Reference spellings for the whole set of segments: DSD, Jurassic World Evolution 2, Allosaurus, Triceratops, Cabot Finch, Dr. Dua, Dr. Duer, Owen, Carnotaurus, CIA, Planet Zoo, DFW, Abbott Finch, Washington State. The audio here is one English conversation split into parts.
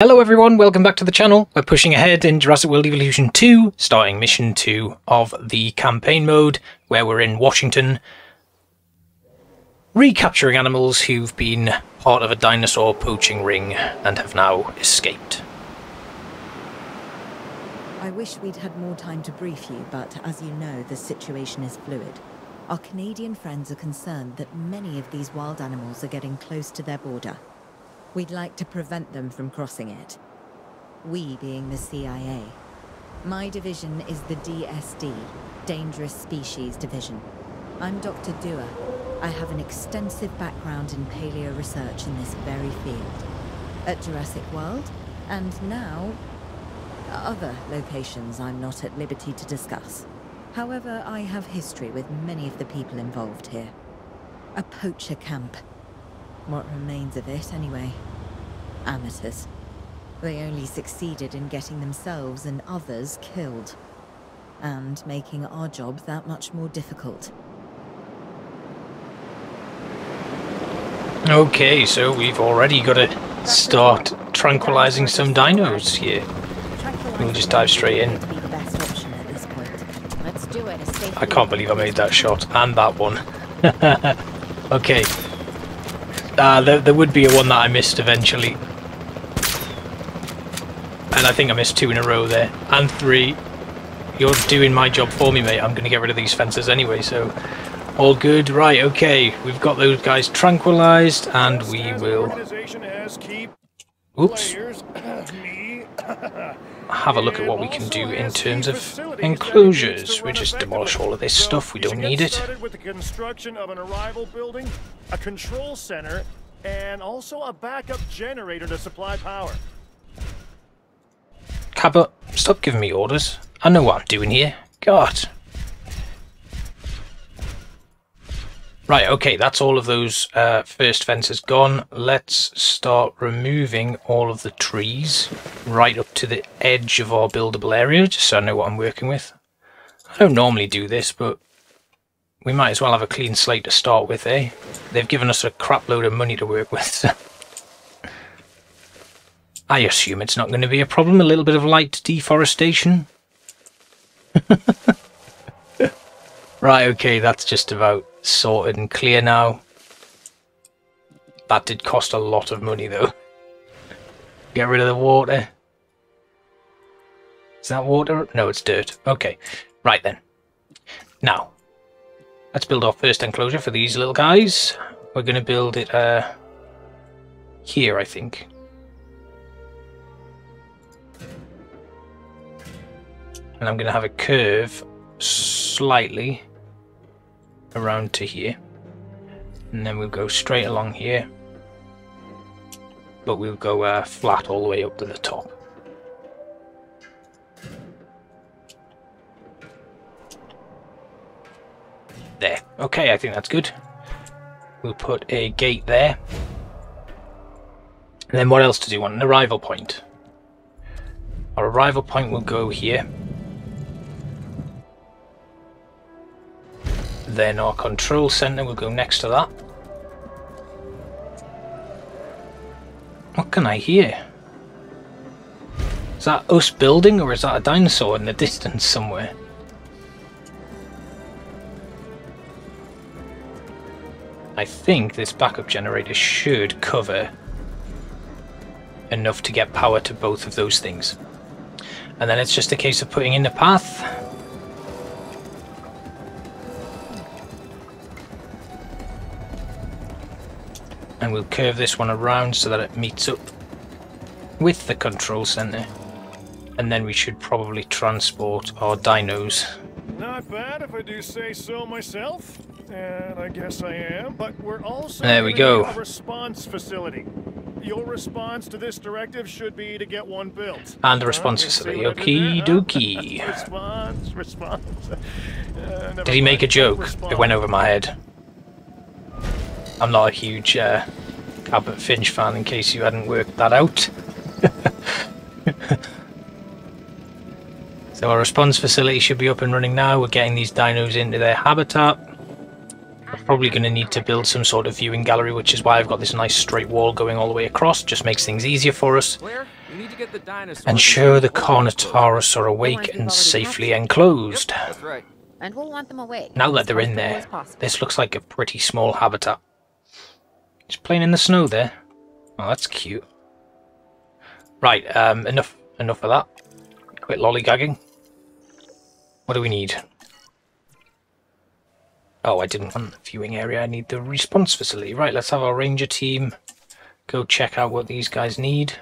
Hello everyone, welcome back to the channel. We're pushing ahead in Jurassic World Evolution 2, starting Mission 2 of the campaign mode, where we're in Washington, recapturing animals who've been part of a dinosaur poaching ring and have now escaped. I wish we'd had more time to brief you, but as you know, the situation is fluid. Our Canadian friends are concerned that many of these wild animals are getting close to their border. We'd like to prevent them from crossing it. We being the CIA. My division is the DSD, Dangerous Species Division. I'm Dr. Duer. I have an extensive background in paleo research in this very field. At Jurassic World, and now other locations I'm not at liberty to discuss. However, I have history with many of the people involved here. A poacher camp. What remains of it, anyway. Amateurs. They only succeeded in getting themselves and others killed. And making our job that much more difficult. Okay, so we've already got to start tranquilizing some dinos here. We'll just dive straight in. I can't believe I made that shot. And that one. Okay. There would be a one that I missed eventually. And I think I missed two in a row there. And three. You're doing my job for me, mate. I'm going to get rid of these fences anyway, so... all good. Right, okay. We've got those guys tranquilized, and we will... oops. Have a look at what we can do in terms of enclosures. We just demolish all of this stuff. We don't need it. With the construction of an arrival building, a control center, and also a backup generator to supply power. Cabot, stop giving me orders. I know what I'm doing here. God. Right, okay, that's all of those first fences gone. Let's start removing all of the trees right up to the edge of our buildable area, just so I know what I'm working with. I don't normally do this, but we might as well have a clean slate to start with, eh? They've given us a crap load of money to work with. So. I assume it's not going to be a problem, a little bit of light deforestation. Right, okay, that's just about sorted and clear now. That did cost a lot of money though. Get rid of the water. Is that water? No, it's dirt. Okay, right then. Now, let's build our first enclosure for these little guys. We're going to build it here, I think. And I'm going to have a curve slightly around to here, and then we'll go straight along here, but we'll go flat all the way up to the top. There. Okay, I think that's good. We'll put a gate there. And then what else to do? On an arrival point. Our arrival point will go here. Then our control center will go next to that. What can I hear? Is that us building, or is that a dinosaur in the distance somewhere? I think this backup generator should cover enough to get power to both of those things. And then it's just a case of putting in the path. And we'll curve this one around so that it meets up with the control center. And then we should probably transport our dinos. Not bad if I do say so myself. And I guess I am, but we're also there we go. A response facility. Your response to this directive should be to get one built. And the response facility. Okie dokie. Response. Did he make a joke? Response. It went over my head. I'm not a huge Abbott Finch fan, in case you hadn't worked that out. So our response facility should be up and running now. We're getting these dinos into their habitat. We're probably going to need to build some sort of viewing gallery, which is why I've got this nice straight wall going all the way across. Just makes things easier for us. Ensure the Carnotaurus are awake and safely enclosed. That's right. And we'll want them awake. Now that they're in there, this looks like a pretty small habitat. It's playing in the snow there. Oh, that's cute. Right, enough of that. Quit lollygagging. What do we need? Oh, I didn't want the viewing area. I need the response facility. Right, let's have our ranger team go check out what these guys need.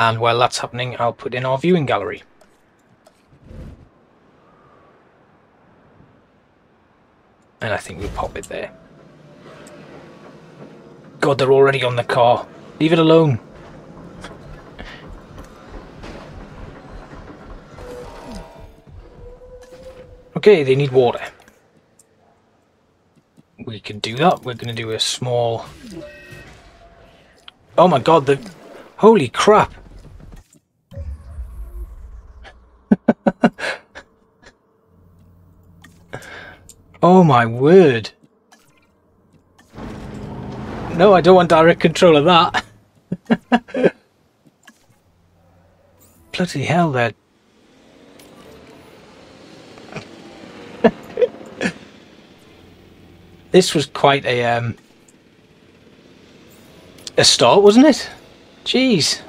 And while that's happening, I'll put in our viewing gallery. And I think we'll pop it there. God, they're already on the car. Leave it alone. Okay, they need water. We can do that. We're going to do a small... Oh my god, the... Holy crap! Oh my word! No, I don't want direct control of that! Bloody hell, they're... This was quite a start, wasn't it? Jeez!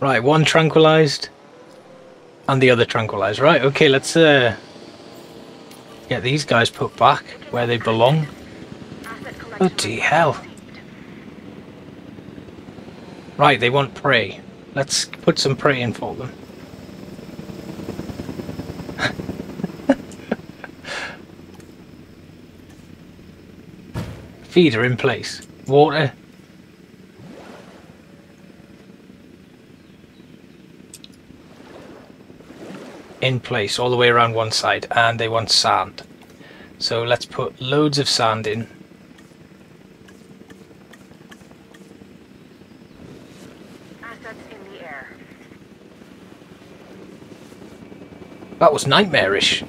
Right, one tranquilized and the other tranquilized. Right, okay, let's get these guys put back where they belong. Bloody hell. Right, they want prey. Let's put some prey in for them. Feeder in place. Water. In place all the way around one side, and they want sand, so let's put loads of sand in. Assets in the air. That was nightmarish,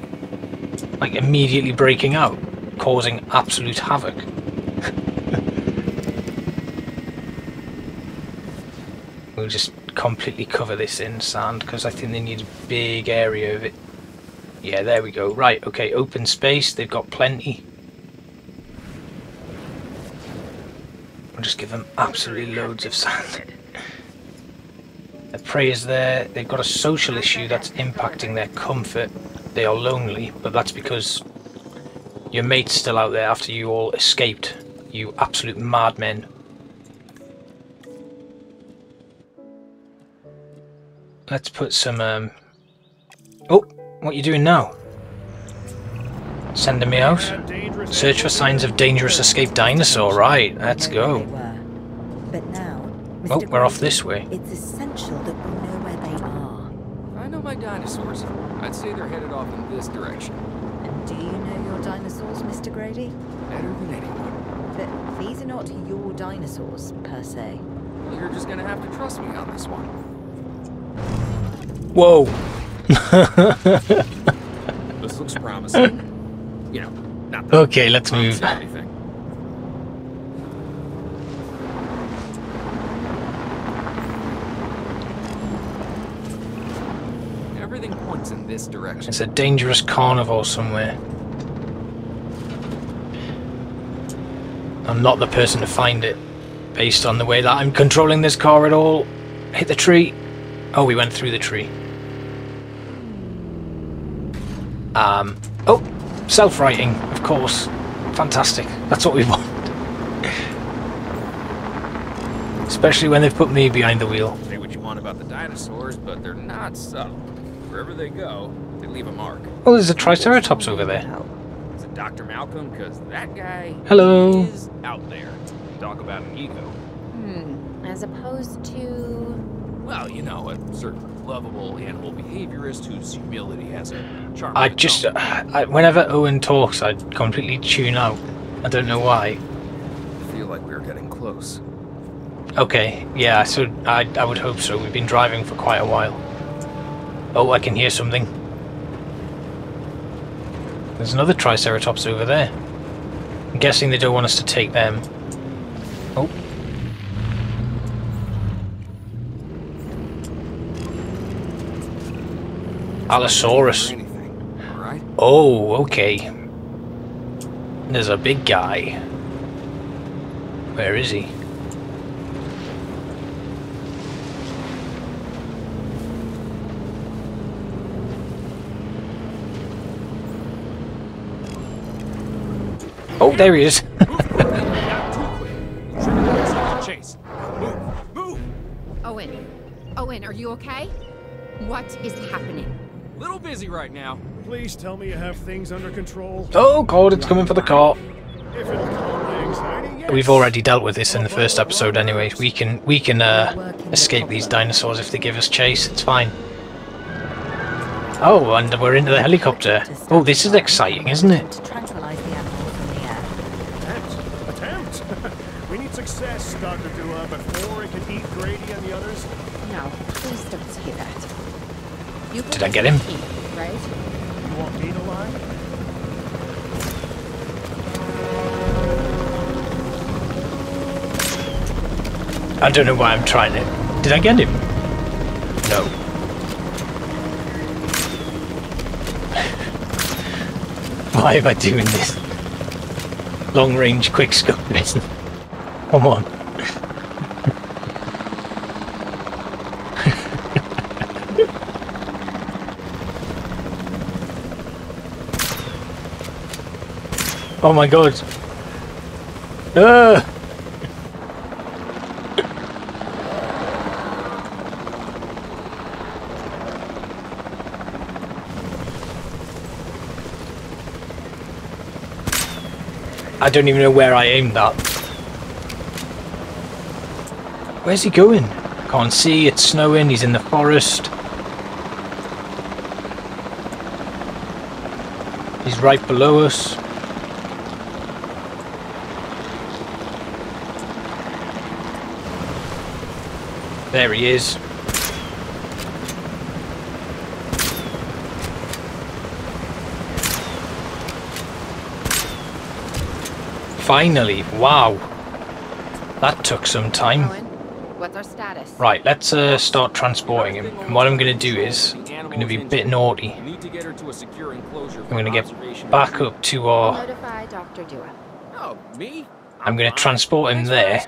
like immediately breaking out, causing absolute havoc. We'll just completely cover this in sand because I think they need a big area of it. Yeah, there we go. Right, okay, open space, they've got plenty. We'll just give them absolutely loads of sand. The prey is there. They've got a social issue that's impacting their comfort. They are lonely, but that's because your mate's still out there after you all escaped, you absolute madmen. Let's put some, Oh! What are you doing now? Sending me out? Search for signs of dangerous escaped dinosaur, right, let's go. Oh, we're off this way. It's essential that we know where they are. I know my dinosaurs. I'd say they're headed off in this direction. And do you know your dinosaurs, Mr. Grady? Better than anyone. But these are not your dinosaurs, per se. You're just gonna have to trust me on this one. Whoa. This looks promising. You know, not that. Okay, let's move. Everything points in this direction. It's a dangerous carnivore somewhere. I'm not the person to find it based on the way that I'm controlling this car at all. Hit the tree. Oh, we went through the tree. Oh, self-writing, of course. Fantastic. That's what we want. Especially when they've put me behind the wheel. Say what you want about the dinosaurs, but they're not subtle. Wherever they go, they leave a mark. Oh, there's a Triceratops over there. Is it Dr. Malcolm? Because that guy is out there. Talk about an ego. Hmm. As opposed to... Well, you know, a certain lovable animal behaviorist whose humility has a charm. I just, whenever Owen talks, I completely tune out. I don't know why. I feel like we're getting close. Okay, yeah, so I would hope so. We've been driving for quite a while. Oh, I can hear something. There's another Triceratops over there. I'm guessing they don't want us to take them. Oh. Allosaurus. Oh, okay. There's a big guy. Where is he? Oh, there he is. Owen. Owen, are you okay? What is happening? Little busy right now. Please tell me you have things under control. Oh god, it's coming for the car. We've already dealt with this in the first episode anyway. We can escape these dinosaurs if they give us chase. It's fine. Oh, and we're into the helicopter. Oh, this is exciting, isn't it? We need success, Dr. Dua, before it can eat Grady and the others. No, please don't say that. Did I get him? Right? You want me to lie? I don't know why I'm trying it. Did I get him? No. Why am I doing this? Long range quick scope. Come on. Oh my god. I don't even know where I aimed that. Where's he going? I can't see, it's snowing, he's in the forest. He's right below us. There he is. Finally, wow. That took some time. Owen, what's our status? Right, let's start transporting him. And what I'm going to do is, I'm going to be a bit naughty. I'm going to get back up to our... I'm going to transport him there.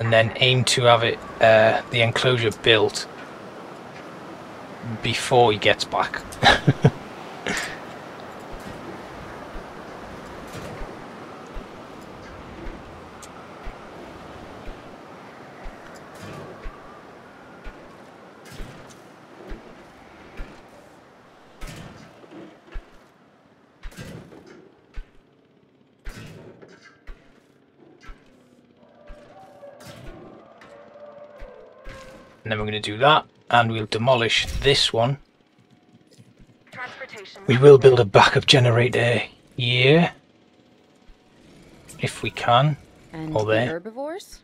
And then aim to have it the enclosure built before he gets back. And then we're going to do that, and we'll demolish this one. We will build a backup generator here, if we can. And or there. The herbivores?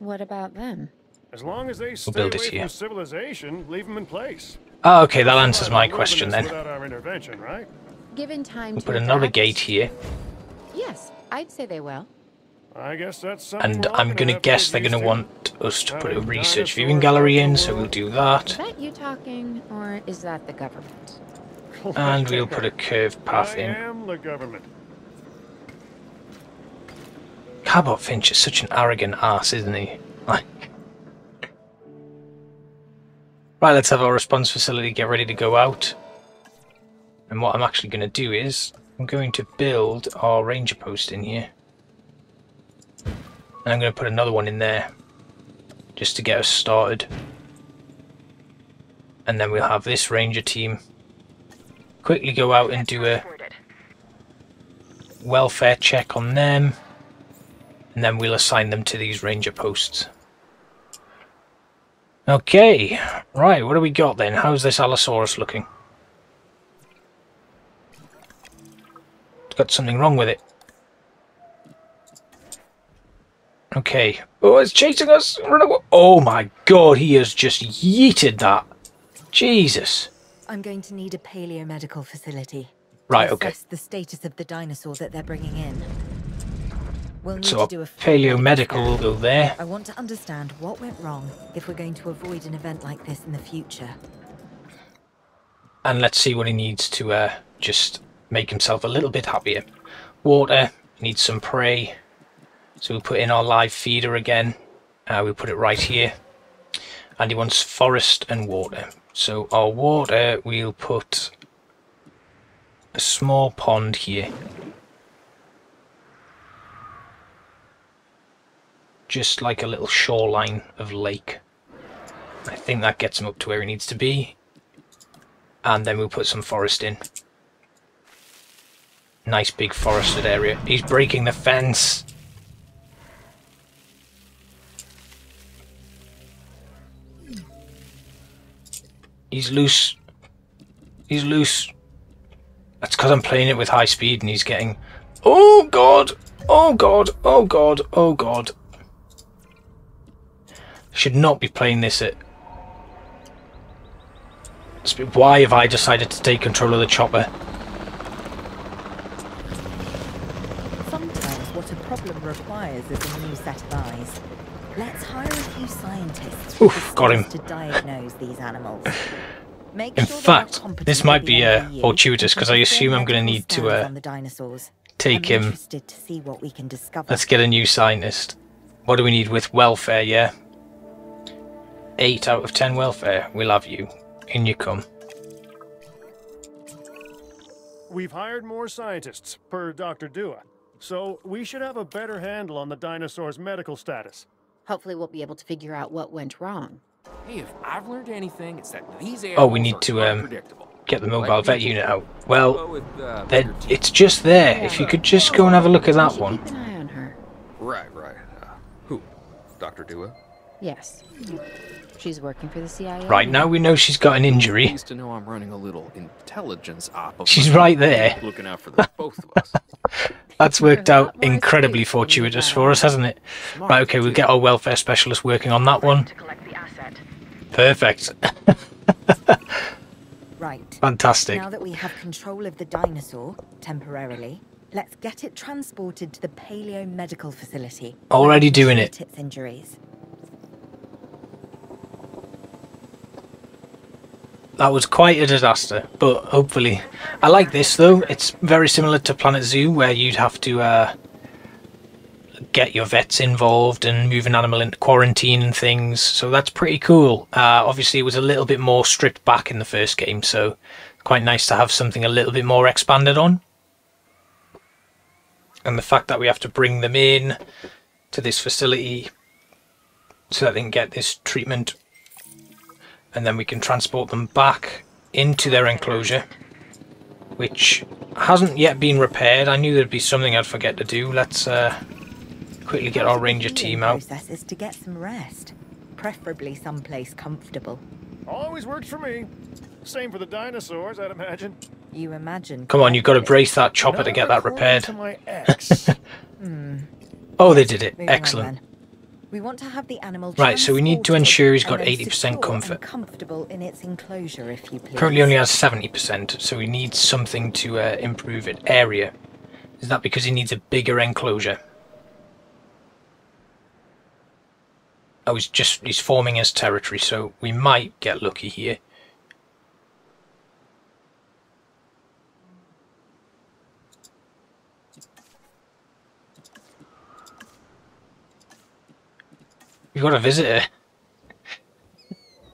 What about them? As long as they stay we'll build it here. From civilization, leave them in place. Ah, okay, that answers my question then. Right? Given time we'll put another gate here. Yes, I'd say they will. I guess that's and I'm going to guess they're going to want us to put a research viewing gallery in, so we'll do that. Is that you talking, or is that the government? And we'll put a curved path in. I am the government. Cabot Finch is such an arrogant ass, isn't he? Like... Right, let's have our response facility get ready to go out. And what I'm actually going to do is, I'm going to build our ranger post in here. And I'm going to put another one in there, just to get us started. And then we'll have this ranger team quickly go out and do a welfare check on them. And then we'll assign them to these ranger posts. Okay, right, what do we got then? How's this Allosaurus looking? It's got something wrong with it. Okay. Oh, it's chasing us. Oh my god, he has just yeeted that. Jesus. I'm going to need a paleomedical facility. Right, okay. Assess the status of the dinosaur that they're bringing in. We'll need to do a paleomedical will go there. I want to understand what went wrong if we're going to avoid an event like this in the future. And let's see what he needs to just make himself a little bit happier. Water, needs some prey. So we'll put in our live feeder again. We'll put it right here. And he wants forest and water. So our water, we'll put a small pond here. Just like a little shoreline of lake. I think that gets him up to where he needs to be. And then we'll put some forest in. Nice big forested area. He's breaking the fence. He's loose. He's loose. That's because I'm playing it with high speed and he's getting... Oh god! Oh god! Oh god! Oh god! Should not be playing this at... Why have I decided to take control of the chopper? Requires as a new set of eyes. Let's hire a few scientists to diagnose these animals. In fact, this might be fortuitous because I assume I'm going to need to take him. Let's get a new scientist. What do we need with welfare? Yeah, 8 out of 10 welfare. We'll have you. In you come. We've hired more scientists per Dr. Dua. So, we should have a better handle on the dinosaur's medical status. Hopefully we'll be able to figure out what went wrong. Hey, if I've learned anything, it's that these animals we need to get the mobile vet unit out. Well, it's just there. If you could just go and have a look at that one. Keep an eye on her. Right, right. Who? Dr. Dua? Yes. She's working for the CIA. Right, now we know she's got an injury. Pleased to know I'm running a little intelligence op. She's right there. Looking out for the both of us. That's worked out incredibly fortuitous for us, hasn't it? Right, okay, we'll get our welfare specialist working on that one. Perfect. Right. Fantastic. Now that we have control of the dinosaur, temporarily, let's get it transported to the paleo medical facility. Already doing it. Its injuries. That was quite a disaster, but hopefully... I like this though, it's very similar to Planet Zoo where you'd have to get your vets involved and move an animal into quarantine and things, so that's pretty cool. Obviously it was a little bit more stripped back in the first game, so quite nice to have something a little bit more expanded on. And the fact that we have to bring them in to this facility so that they can get this treatment, and then we can transport them back into their enclosure, which hasn't yet been repaired. I knew there'd be something I'd forget to do. Let's quickly get our ranger team out. The process is to get some rest, preferably someplace comfortable. Always works for me. Same for the dinosaurs, I'd imagine. You imagine? Come on, you've got to brace that chopper to get that repaired. Oh, they did it. Excellent. We want to have the animal right, so we need to ensure he's got 80% comfort. Comfortable in its enclosure, if you please. Currently only has 70%, so we need something to improve it. Area. Is that because he needs a bigger enclosure? Oh, he's forming his territory, so we might get lucky here. We've got a visitor.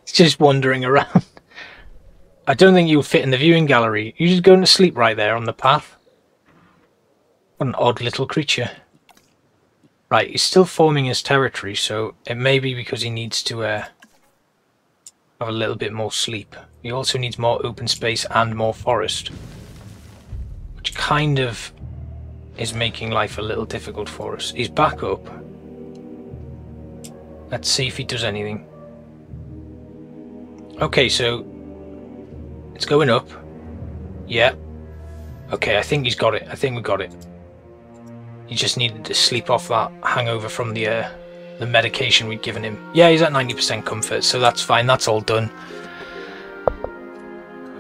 It's just wandering around. I don't think you'll fit in the viewing gallery. You're just going to sleep right there on the path. What an odd little creature. Right, he's still forming his territory, so it may be because he needs to have a little bit more sleep. He also needs more open space and more forest, which kind of is making life a little difficult for us. He's back up. Let's see if he does anything. Okay, so it's going up. Yeah. Okay, I think he's got it. I think we got it. He just needed to sleep off that hangover from the medication we'd given him. Yeah, he's at 90% comfort, so that's fine. That's all done.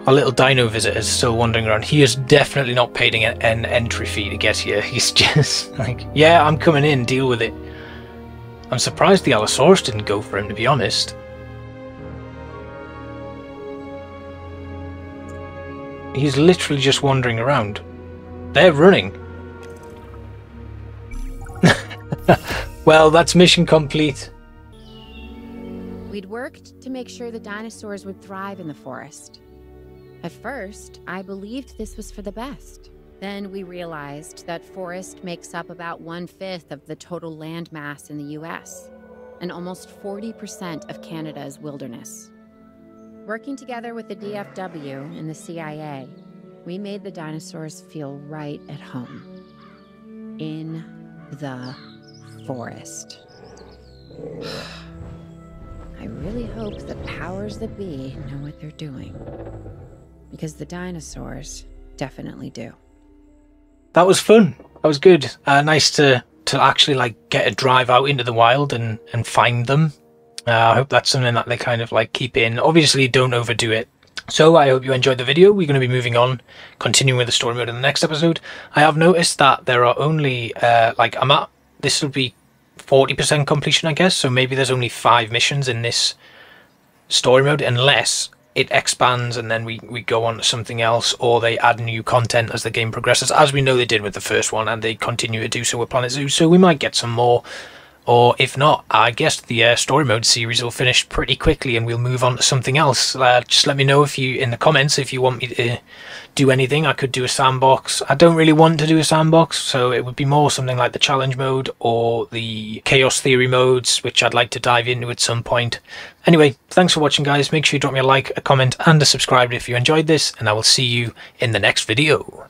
Our little dino visitor is still wandering around. He is definitely not paying an entry fee to get here. He's just like, yeah, I'm coming in, deal with it. I'm surprised the Allosaurus didn't go for him, to be honest. He's literally just wandering around. They're running. Well, that's mission complete. We'd worked to make sure the dinosaurs would thrive in the forest. At first, I believed this was for the best. Then we realized that forest makes up about 1/5 of the total land mass in the US, and almost 40% of Canada's wilderness. Working together with the DFW and the CIA, we made the dinosaurs feel right at home. In the forest. I really hope the powers that be know what they're doing. Because the dinosaurs definitely do. That was fun. That was good. Nice to actually like get a drive out into the wild and find them. I hope that's something that they kind of like keep in. Obviously, don't overdo it. So I hope you enjoyed the video. We're going to be moving on, continuing with the story mode in the next episode. I have noticed that there are only this will be 40% completion, I guess. So maybe there's only 5 missions in this story mode, unless it expands and then we go on to something else, or they add new content as the game progresses, as we know they did with the first one, and they continue to do so with Planet Zoo. So we might get some more, or if not, I guess the story mode series will finish pretty quickly and we'll move on to something else. Just let me know if you in the comments if you want me to do anything. I could do a sandbox. I don't really want to do a sandbox, so it would be more something like the challenge mode or the chaos theory modes, which I'd like to dive into at some point. Anyway, thanks for watching, guys. Make sure you drop me a like, a comment and a subscribe if you enjoyed this, and I will see you in the next video.